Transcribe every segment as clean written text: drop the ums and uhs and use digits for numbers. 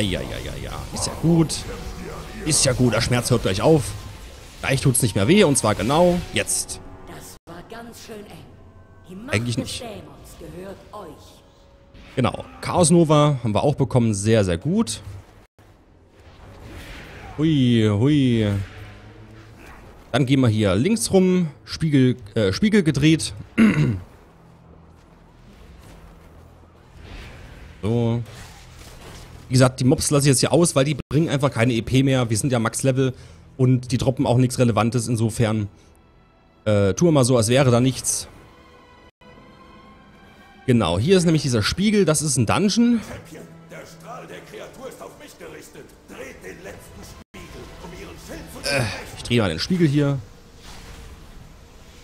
Ja. Ist ja gut. Ist ja gut. Der Schmerz hört gleich auf. Gleich tut's nicht mehr weh. Und zwar genau jetzt. Das war ganz schön eng. Die Macht eigentlich nicht. Gehört euch. Genau. Chaos Nova haben wir auch bekommen. Sehr, sehr gut. Hui, hui. Dann gehen wir hier links rum. Spiegel gedreht. So. Wie gesagt, die Mobs lasse ich jetzt hier aus, weil die bringen einfach keine EP mehr. Wir sind ja Max-Level und die droppen auch nichts Relevantes. Insofern tun wir mal so, als wäre da nichts. Genau, hier ist nämlich dieser Spiegel. Das ist ein Dungeon. Champion, der Strahl der Kreatur ist auf mich gerichtet. Dreht den letzten Spiegel, um ihren Schild zu vernichten. Ich drehe mal den Spiegel hier.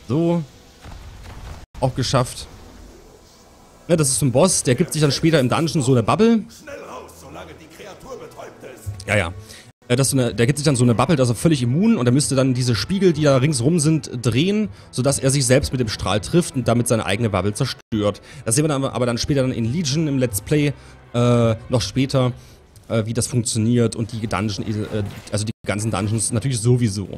So. Auch geschafft. Ja, das ist ein Boss, der gibt sich dann später im Dungeon so eine Bubble. Ja. Der gibt sich dann so eine Bubble, dass er völlig immun und er müsste dann diese Spiegel, die da ringsrum sind, drehen, sodass er sich selbst mit dem Strahl trifft und damit seine eigene Bubble zerstört. Das sehen wir dann aber dann später in Legion im Let's Play, noch später, wie das funktioniert und die Dungeon, also die ganzen Dungeons natürlich sowieso.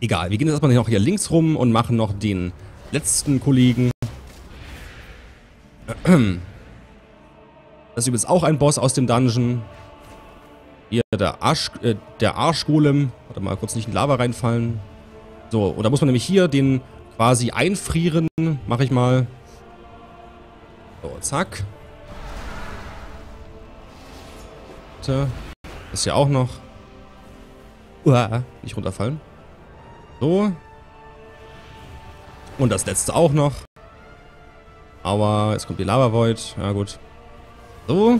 Egal, wir gehen jetzt erstmal noch hier links rum und machen noch den letzten Kollegen. Das ist übrigens auch ein Boss aus dem Dungeon. Hier der Arschgolem. Warte mal, kurz nicht in Lava reinfallen. So, und da muss man nämlich hier den quasi einfrieren. Mache ich mal. So, zack. Das ist ja auch noch. Uah, nicht runterfallen. So. Und das letzte auch noch. Aber jetzt kommt die Lava Void. Ja, gut. So.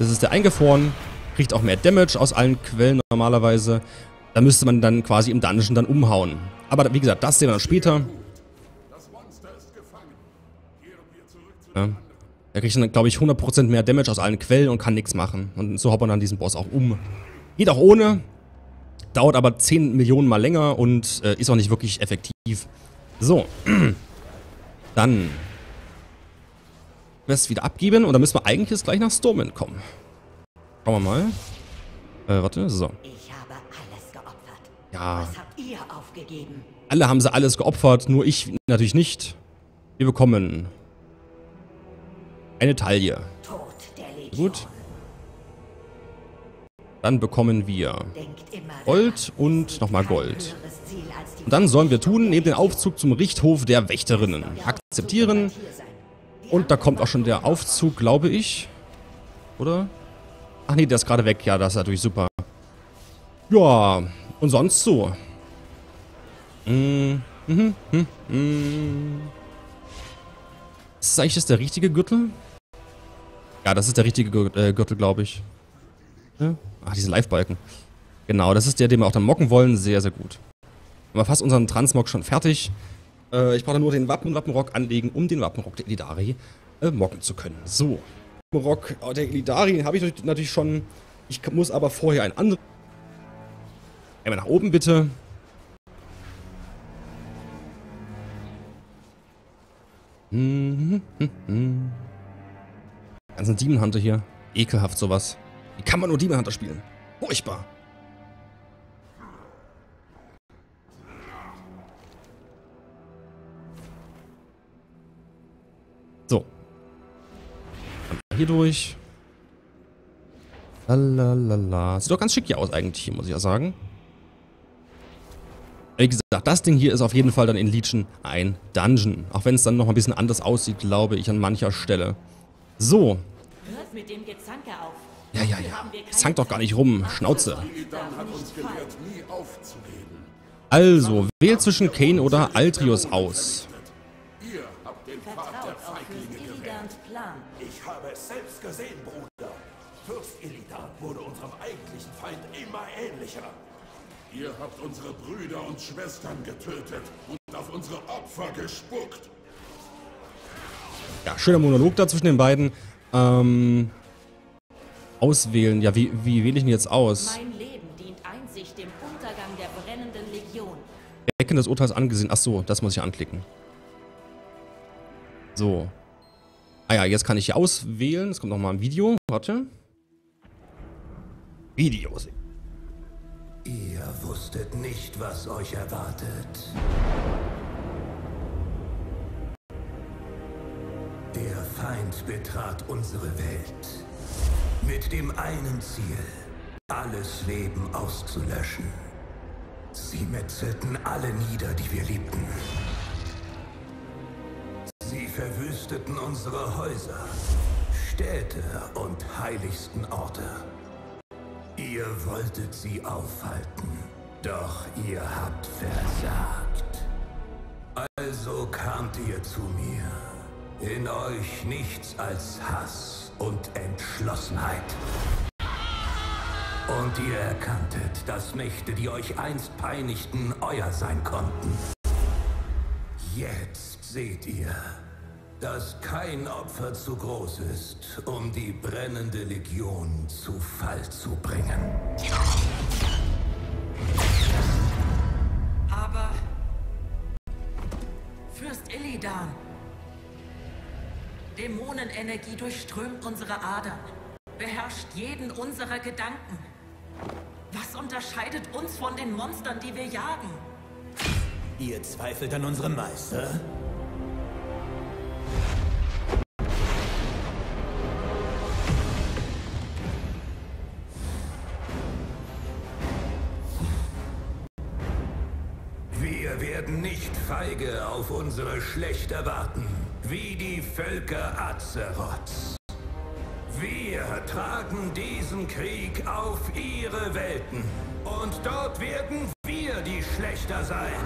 Das ist der eingefroren. Kriegt auch mehr Damage aus allen Quellen normalerweise. Da müsste man dann quasi im Dungeon dann umhauen. Aber wie gesagt, das sehen wir dann später. Ja. Er kriegt dann, glaube ich, 100% mehr Damage aus allen Quellen und kann nichts machen. Und so haut man dann diesen Boss auch um. Geht auch ohne. Dauert aber 10 Millionen Mal länger und ist auch nicht wirklich effektiv. So. Dann. Quest wieder abgeben und dann müssen wir eigentlich jetzt gleich nach Stormwind kommen. Schauen wir mal. Warte, so. Ich habe alles geopfert. Ja. Was habt ihr aufgegeben? Alle haben sie alles geopfert, nur ich natürlich nicht. Wir bekommen eine Taille. Tod der Legion. Gut. Dann bekommen wir Gold und nochmal Gold. Und dann sollen wir tun, neben den Aufzug zum Richthof der Wächterinnen. Akzeptieren. Und da kommt auch schon der Aufzug, glaube ich. Oder? Ach nee, der ist gerade weg. Ja, das ist natürlich super. Ja, und sonst so. Ist das eigentlich das der richtige Gürtel? Ja, das ist der richtige Gürtel, glaube ich. Ja? Ach, diese Live-Balken. Genau, das ist der, den wir auch dann mocken wollen. Sehr, sehr gut. Haben wir fast unseren Transmog schon fertig. Ich brauche nur den Wappenrock anlegen, um den Wappenrock der Illidari mocken zu können. So. Rock der Illidari habe ich natürlich schon. Ich muss aber vorher einen anderen. Einmal nach oben bitte. Ganzen Demon Hunter hier. Ekelhaft sowas. Wie kann man nur Demon Hunter spielen? Furchtbar. So. Hier durch. Lalalala. Sieht doch ganz schick hier aus eigentlich, hier muss ich ja sagen. Wie gesagt, das Ding hier ist auf jeden Fall dann in Legion ein Dungeon. Auch wenn es dann noch ein bisschen anders aussieht, glaube ich, an mancher Stelle. So. Hört mit dem Gezanke auf. Ja. Zank doch gar nicht rum. Schnauze. Also, wähl zwischen Kane oder Altrius aus. Ihr habt den Pfad der Feiglinge gerettet. Ich habe es selbst gesehen, Bruder. Fürst Illidan wurde unserem eigentlichen Feind immer ähnlicher. Ihr habt unsere Brüder und Schwestern getötet und auf unsere Opfer gespuckt. Ja, schöner Monolog da zwischen den beiden. Auswählen. Ja, wie wähle ich ihn jetzt aus? Mein Leben dient einzig dem Untergang der brennenden Legion. Ecken des Urteils angesehen. Ach so, das muss ich anklicken. So. Ah ja, jetzt kann ich hier auswählen. Es kommt nochmal ein Video. Warte. Videos. Ihr wusstet nicht, was euch erwartet. Der Feind betrat unsere Welt. Mit dem einen Ziel, alles Leben auszulöschen. Sie metzelten alle nieder, die wir liebten. Sie verwüsteten unsere Häuser, Städte und heiligsten Orte. Ihr wolltet sie aufhalten, doch ihr habt versagt. Also kamt ihr zu mir. In euch nichts als Hass und Entschlossenheit. Und ihr erkanntet, dass Mächte, die euch einst peinigten, euer sein konnten. Jetzt seht ihr, dass kein Opfer zu groß ist, um die brennende Legion zu Fall zu bringen. Aber... Fürst Illidan... Dämonenenergie durchströmt unsere Adern, beherrscht jeden unserer Gedanken. Was unterscheidet uns von den Monstern, die wir jagen? Ihr zweifelt an unserem Meister? Wir werden nicht feige auf unsere Schlechter warten. Wie die Völker Azeroths. Wir tragen diesen Krieg auf ihre Welten. Und dort werden wir die Schlechter sein.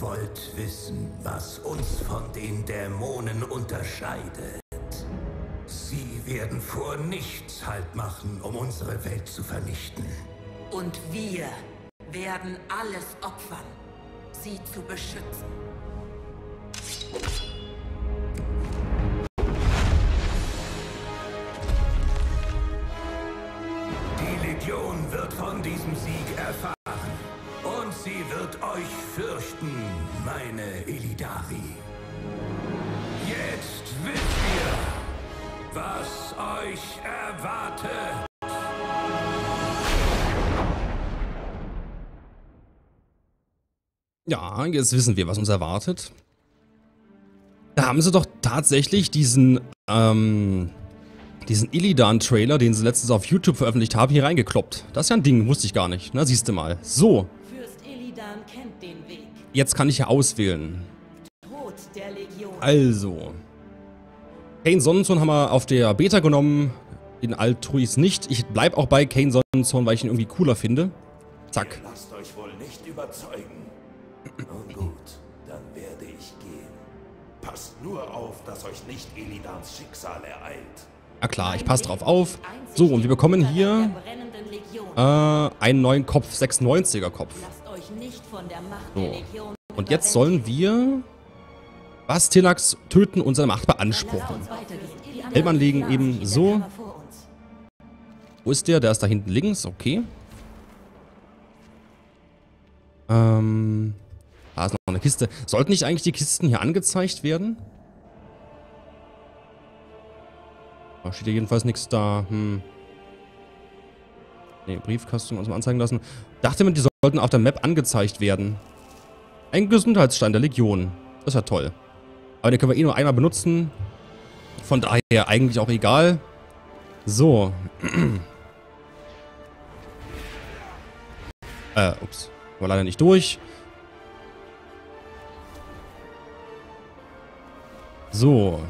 Wollt wissen, was uns von den Dämonen unterscheidet. Sie werden vor nichts Halt machen, um unsere Welt zu vernichten. Und wir werden alles opfern, sie zu beschützen. Die Legion wird von diesem Sieg erfahren. Sie wird euch fürchten, meine Illidari. Jetzt wisst ihr, was euch erwartet. Ja, jetzt wissen wir, was uns erwartet. Da haben sie doch tatsächlich diesen Illidan-Trailer, den sie letztens auf YouTube veröffentlicht haben, hier reingekloppt. Das ist ja ein Ding, wusste ich gar nicht. Na, siehst du mal. So. Kennt den Weg. Jetzt kann ich ja auswählen. Tod der Legion. Also. Kane Sonnenzorn haben wir auf der Beta genommen. Den Altruis nicht. Ich bleibe auch bei Kane Sonnenzorn, weil ich ihn irgendwie cooler finde. Zack. Ihr lasst euch wohl nicht überzeugen. Nun gut, dann werde ich gehen. Passt nur auf, dass euch nicht Illidans Schicksal ereilt. Na klar, ich passe drauf auf. So, und wir bekommen hier einen neuen Kopf, 96er Kopf. So. Und jetzt sollen wir Bastilax töten und seine Macht beanspruchen. Helman legen eben so. Wo ist der? Der ist da hinten links, okay. Da ist noch eine Kiste. Sollten nicht eigentlich die Kisten hier angezeigt werden? Da steht ja jedenfalls nichts da. Hm. Ne, Briefkasten uns mal anzeigen lassen. Dachte man, die sollten auf der Map angezeigt werden. Ein Gesundheitsstein der Legion. Das ist ja toll. Aber den können wir eh nur einmal benutzen. Von daher eigentlich auch egal. So. Ups. War leider nicht durch. So.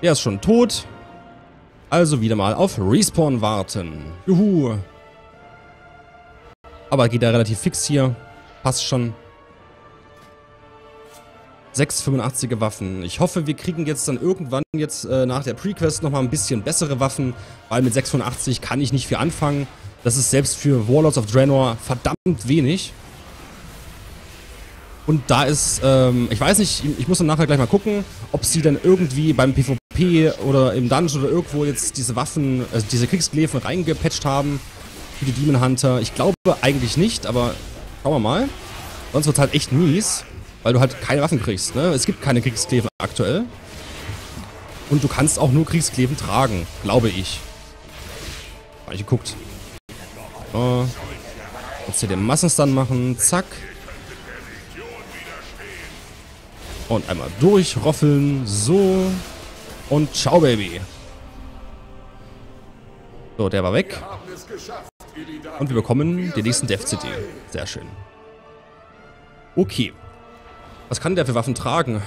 Er ist schon tot. Also wieder mal auf Respawn warten. Juhu. Aber geht da relativ fix hier. Passt schon. 6,85er Waffen. Ich hoffe, wir kriegen jetzt dann irgendwann jetzt nach der Prequest nochmal ein bisschen bessere Waffen, weil mit 6,85 kann ich nicht viel anfangen. Das ist selbst für Warlords of Draenor verdammt wenig. Und da ist, ich weiß nicht, ich muss dann nachher gleich mal gucken, ob sie dann irgendwie beim PvP oder im Dungeon oder irgendwo jetzt diese Waffen, also diese Kriegskläfen reingepatcht haben für die Demon Hunter. Ich glaube eigentlich nicht, aber schauen wir mal. Sonst wird es halt echt mies, weil du halt keine Waffen kriegst, ne? Es gibt keine Kriegskläfen aktuell. Und du kannst auch nur Kriegskläfen tragen, glaube ich. Hab ich geguckt. So. Jetzt hier den Massenstun machen. Zack. Und einmal durchroffeln. So. Und ciao, Baby. So, der war weg. Und wir bekommen den nächsten Death-CD. Sehr schön. Okay. Was kann der für Waffen tragen?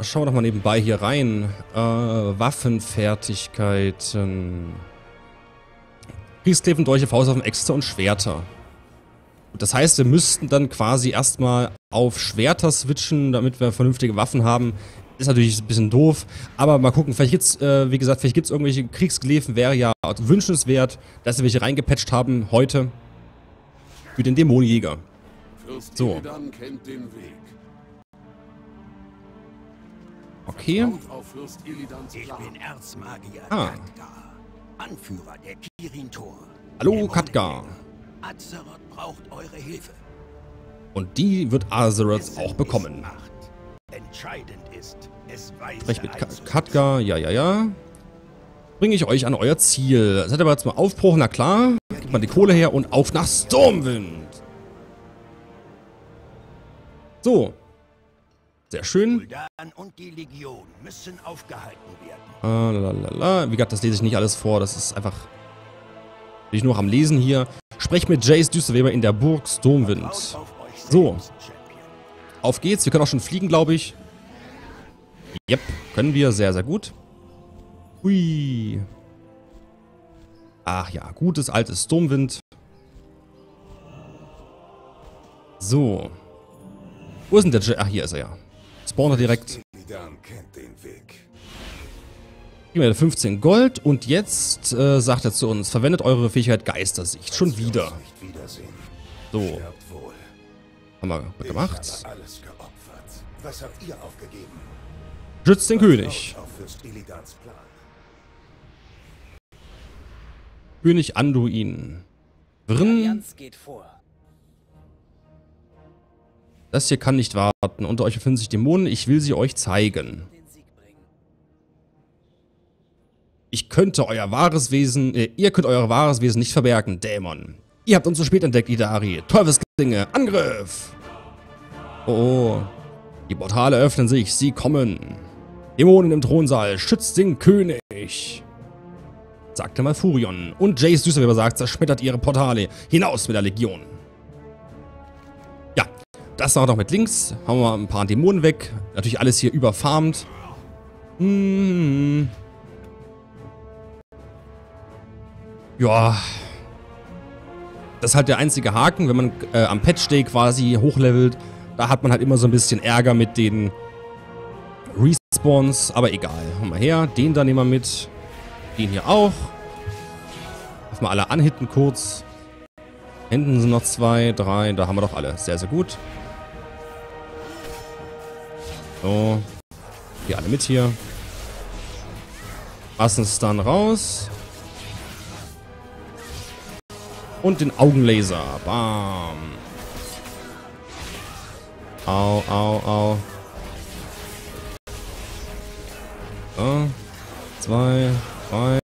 Schauen wir doch mal nebenbei hier rein. Waffenfertigkeiten. Kriegskläfen, Dolche, Faustwaffen, Äxte und Schwerter. Das heißt, wir müssten dann quasi erstmal auf Schwerter switchen, damit wir vernünftige Waffen haben. Ist natürlich ein bisschen doof, aber mal gucken. Vielleicht gibt's, wie gesagt, vielleicht gibt's irgendwelche Kriegskläfen, wäre ja wünschenswert, dass wir welche reingepatcht haben heute für den Dämonenjäger. So. Okay. Ich bin Erzmagier Khadgar, Anführer der Kirin-Tor. Hallo Khadgar. Azeroth braucht eure Hilfe. Und die wird Azeroth auch bekommen. Entscheidend ist, es weiß. Recht mit Khadgar, ja. Bringe ich euch an euer Ziel. Das hat aber jetzt mal Aufbruch, na klar. Gibt mal die Kohle her und auf nach Stormwind. So. Sehr schön. Und die Legion müssen aufgehalten werden. Wie gesagt, das lese ich nicht alles vor. Das ist einfach. Bin ich nur am Lesen hier. Sprecht mit Jace Düsterweber in der Burg Stormwind. So. Auf geht's. Wir können auch schon fliegen, glaube ich. Yep. Können wir. Sehr, sehr gut. Hui. Ach ja. Gutes, altes Stormwind. So. Wo ist denn der Jace? Ach, hier ist er ja. Spawner direkt. Geben wir 15 Gold und jetzt sagt er zu uns, verwendet eure Fähigkeit Geistersicht. Schon wieder. So. Haben wir gemacht. Schützt den König. König Anduin. Wirren. Das hier kann nicht warten. Unter euch befinden sich Dämonen. Ich will sie euch zeigen. Ich könnte euer wahres Wesen... ihr könnt euer wahres Wesen nicht verbergen, Dämon. Ihr habt uns zu spät entdeckt, Illidari. Teufelsdinge. Angriff! Oh. Die Portale öffnen sich. Sie kommen. Dämonen im Thronsaal. Schützt den König. Sagte mal Furion. Und Jace Düsterweber sagt, zerschmettert ihre Portale. Hinaus mit der Legion. Ja. Das noch mit links. Haben wir ein paar Dämonen weg. Natürlich alles hier überfarmt. Hm. Ja. Das ist halt der einzige Haken, wenn man am Patch-Day quasi hochlevelt. Da hat man halt immer so ein bisschen Ärger mit den Respawns. Aber egal. Haben wir her. Den da nehmen wir mit. Den hier auch. Lass mal alle anhitten kurz. Hinten sind noch zwei, drei. Da haben wir doch alle. Sehr, sehr gut. So. Geh alle mit hier. Massenstun raus. Und den Augenlaser. Bam. Au, au, au. So, 2, 3.